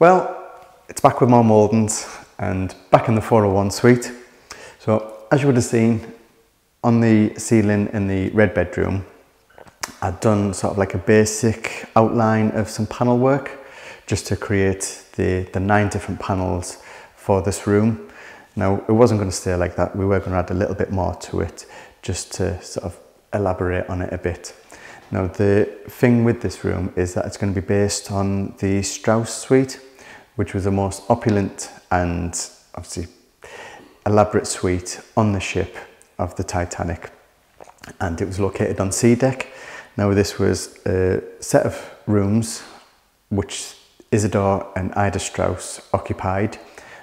Well, it's back with more Maldens and back in the 401 suite. So as you would have seen on the ceiling in the red bedroom, I'd done sort of like a basic outline of some panel work just to create the 9 different panels for this room. Now, it wasn't going to stay like that. We were going to add a little bit more to it just to sort of elaborate on it a bit. Now, the thing with this room is that it's going to be based on the Strauss suite, which was the most opulent and obviously elaborate suite on the ship of the Titanic. And it was located on C deck. Now, this was a set of rooms which Isidore and Ida Strauss occupied,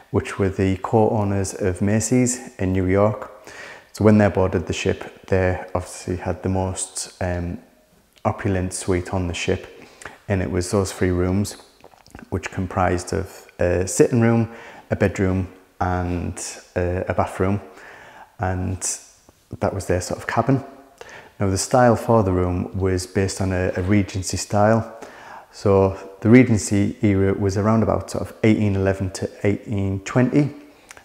which were the co-owners of Macy's in New York. So when they boarded the ship, they obviously had the most opulent suite on the ship. And it was those 3 rooms, which comprised of a sitting room, a bedroom, and a bathroom. And that was their sort of cabin. Now, the style for the room was based on a Regency style. So the Regency era was around about sort of 1811 to 1820,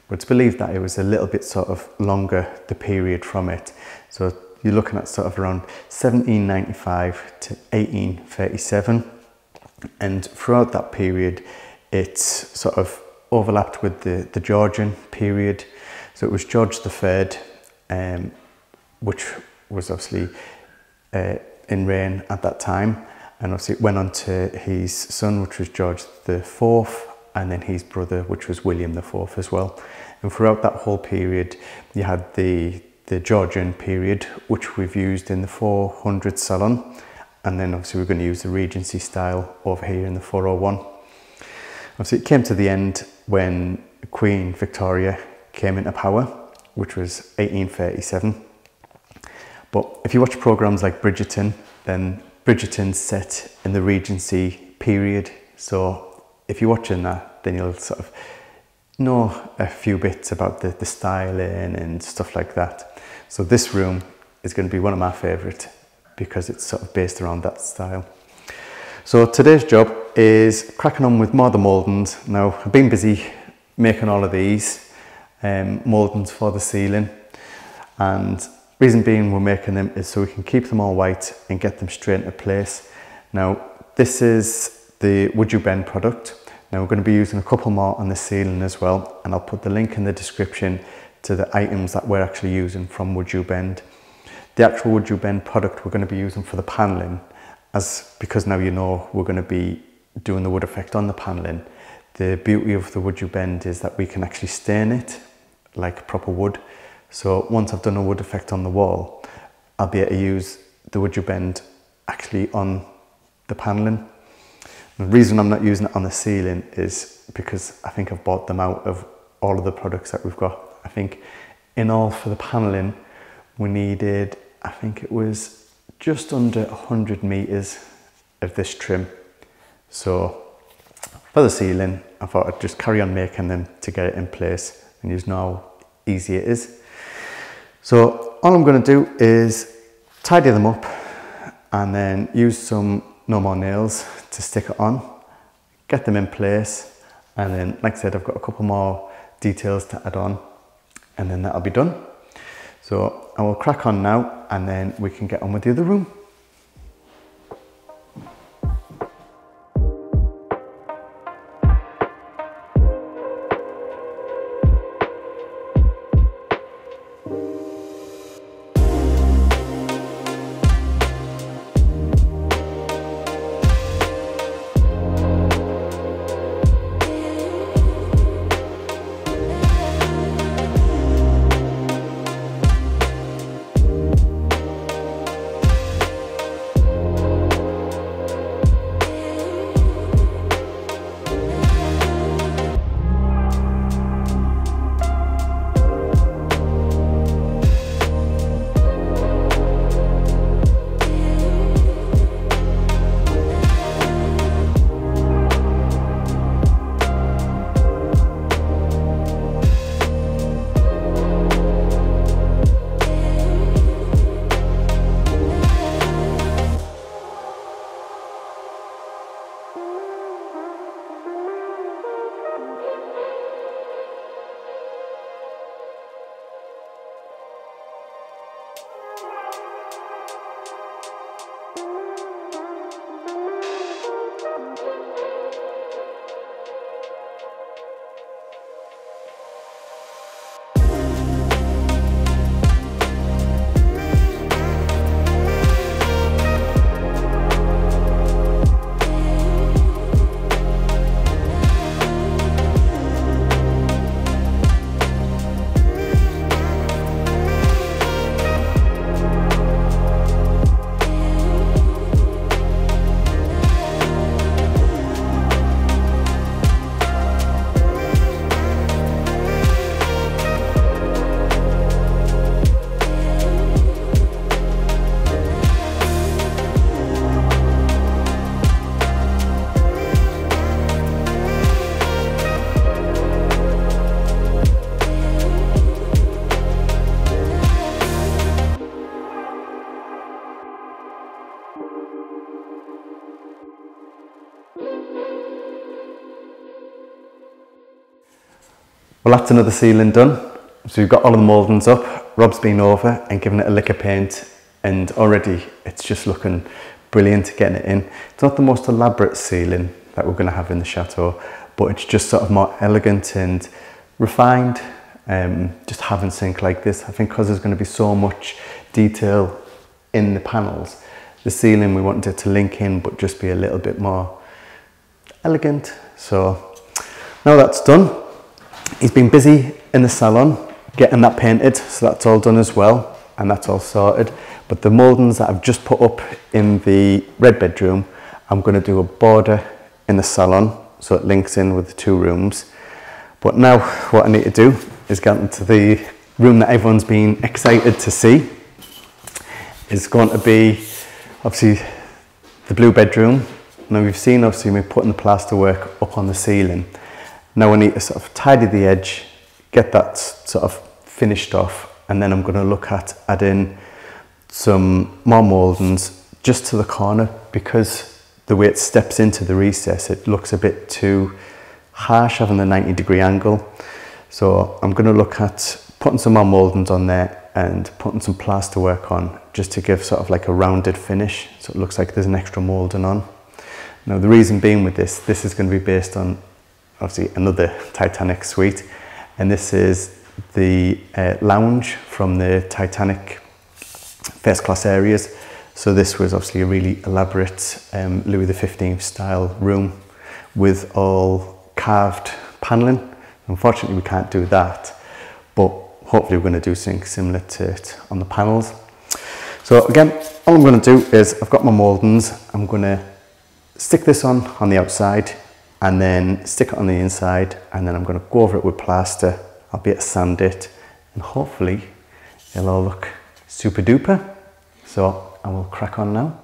but it's believed that it was a little bit sort of longer, the period from it. So you're looking at sort of around 1795 to 1837. And throughout that period, it sort of overlapped with the Georgian period. So it was George the Third, which was obviously in reign at that time. And obviously it went on to his son, which was George the Fourth, and then his brother, which was William the Fourth as well. And throughout that whole period, you had the Georgian period, which we've used in the 400 salon. And then obviously we're going to use the Regency style over here in the 401. Obviously it came to the end when Queen Victoria came into power, which was 1837. But if you watch programs like Bridgerton, then Bridgerton's set in the Regency period. So if you're watching that, then you'll sort of know a few bits about the styling and stuff like that. So this room is going to be one of my favourite because it's sort of based around that style. So today's job is cracking on with more of the Maldens. Now, I've been busy making all of these Maldens for the ceiling, and reason being we're making them is so we can keep them all white and get them straight into place. Now, this is the WoodUBend product. Now, we're going to be using a couple more on the ceiling as well, and I'll put the link in the description to the items that we're actually using from WoodUBend. The actual WoodUBend product we're going to be using for the panelling, because now you know we're going to be doing the wood effect on the panelling. The beauty of the WoodUBend is that we can actually stain it like proper wood. So once I've done a wood effect on the wall, I'll be able to use the WoodUBend actually on the panelling. The reason I'm not using it on the ceiling is because I think I've bought them out of all of the products that we've got. I think in all for the panelling, we needed, I think it was just under 100 metres of this trim. So for the ceiling, I thought I'd just carry on making them to get it in place and use how easy it is. So all I'm going to do is tidy them up and then use some No More Nails to stick it on, get them in place, and then, like I said, I've got a couple more details to add on, and then that'll be done. So I will crack on now and then we can get on with the other room. Well, that's another ceiling done. So we've got all of the mouldings up. Rob's been over and given it a lick of paint, and already it's just looking brilliant getting it in. It's not the most elaborate ceiling that we're going to have in the chateau, but it's just sort of more elegant and refined. Just having something like this, I think, because there's going to be so much detail in the panels, the ceiling we wanted it to link in but just be a little bit more elegant. So now that's done, he's been busy in the salon getting that painted, so that's all done as well and that's all sorted. But the mouldings that I've just put up in the red bedroom, I'm going to do a border in the salon so it links in with the two rooms. But now what I need to do is get into the room that everyone's been excited to see. It's going to be obviously the blue bedroom. Now we've seen, obviously, we're putting the plaster work up on the ceiling. Now I need to sort of tidy the edge, get that sort of finished off, and then I'm going to look at adding some more mouldings just to the corner, because the way it steps into the recess, it looks a bit too harsh having the 90-degree angle. So I'm going to look at putting some more mouldings on there and putting some plaster work on just to give sort of like a rounded finish, so it looks like there's an extra moulding on. Now the reason being with this is going to be based on obviously another Titanic suite, and this is the lounge from the Titanic first class areas. So this was obviously a really elaborate Louis XV style room with all carved panelling. Unfortunately we can't do that, but hopefully we're going to do something similar to it on the panels. So again, all I'm going to do is I've got my mouldings, I'm going to stick this on the outside and then stick it on the inside, and then I'm going to go over it with plaster. I'll be able to sand it and hopefully it'll all look super duper. So I will crack on now.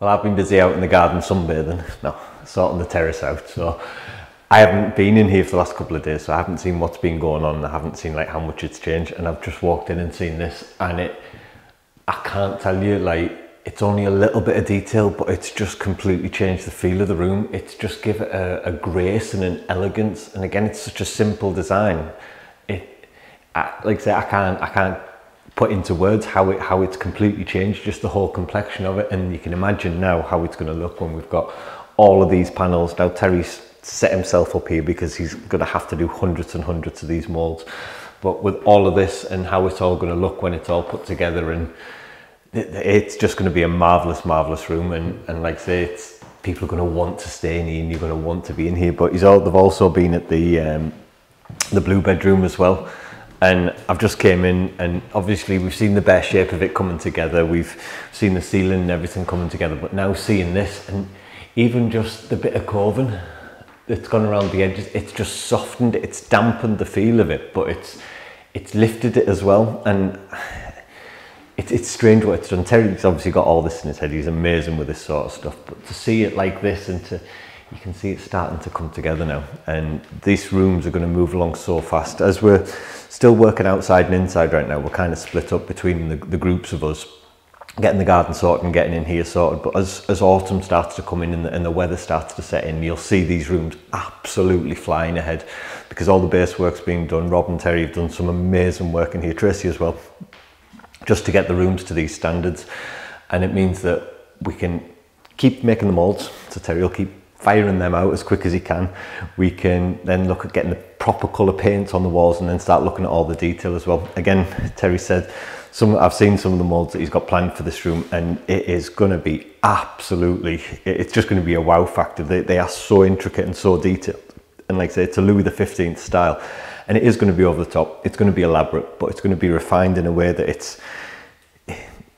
Well, I've been busy out in the garden sunbathing, no, sorting the terrace out, so I haven't been in here for the last couple of days, so I haven't seen what's been going on, I haven't seen like how much it's changed, and I've just walked in and seen this, and I can't tell you, like, it's only a little bit of detail, but it's just completely changed the feel of the room. It's just give it a grace and an elegance, and again, it's such a simple design. Like I say, I can't put into words how it's completely changed, just the whole complexion of it, and you can imagine now how it's going to look when we've got all of these panels. Now Terry's set himself up here because he's going to have to do hundreds and hundreds of these molds, but with all of this and how it's all going to look when it's all put together, and it's just going to be a marvelous room, and like I say, it's people are going to want to stay in here and you're going to want to be in here. But they've also been at the blue bedroom as well. And I've just came in, and obviously we've seen the bare shape of it coming together, we've seen the ceiling and everything coming together, but now seeing this, and even just the bit of carving that's gone around the edges, it's just softened, it's dampened the feel of it, but it's lifted it as well. And it's strange what it's done. Terry's obviously got all this in his head, he's amazing with this sort of stuff, but to see it like this, and you can see it's starting to come together now, and these rooms are going to move along so fast. As we're still working outside and inside right now, we're kind of split up between the groups of us, getting the garden sorted and getting in here sorted. But as autumn starts to come in and the weather starts to set in, you'll see these rooms absolutely flying ahead, because all the base work's being done. Rob and Terry have done some amazing work in here, Tracy as well, just to get the rooms to these standards. And it means that we can keep making the molds, so Terry will keep firing them out as quick as he can. We can then look at getting the proper colour paint on the walls, and then start looking at all the detail as well. Again, Terry said, I've seen some of the moulds that he's got planned for this room, and it is going to be absolutely, it's just going to be a wow factor. They are so intricate and so detailed, and like I say, it's a Louis XV style, and it is going to be over the top, it's going to be elaborate, but it's going to be refined in a way that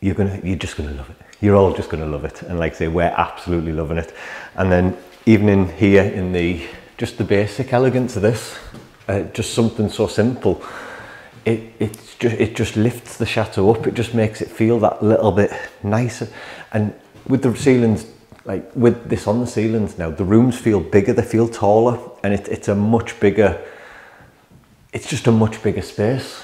you're just going to love it. You're all just going to love it, and like I say, we're absolutely loving it. And then even in here, in just the basic elegance of this, just something so simple, it just lifts the chateau up, it just makes it feel that little bit nicer. And with the ceilings, like with this on the ceilings now, the rooms feel bigger, they feel taller, and it's just a much bigger space.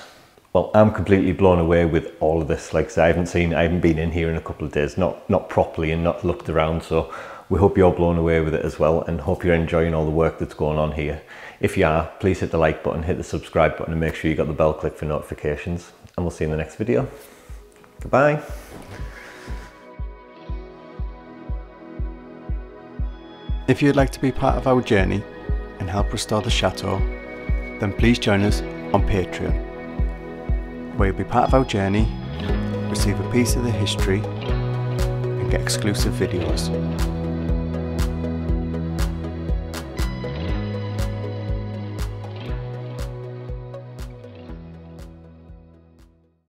Well, I'm completely blown away with all of this. Like I said, I haven't been in here in a couple of days, not properly, and not looked around, so we hope you're blown away with it as well, and hope you're enjoying all the work that's going on here. If you are, please hit the like button, hit the subscribe button, and make sure you got the bell click for notifications, and we'll see you in the next video. Goodbye. If you'd like to be part of our journey and help restore the chateau, then please join us on Patreon, where you'll be part of our journey, receive a piece of the history, and get exclusive videos.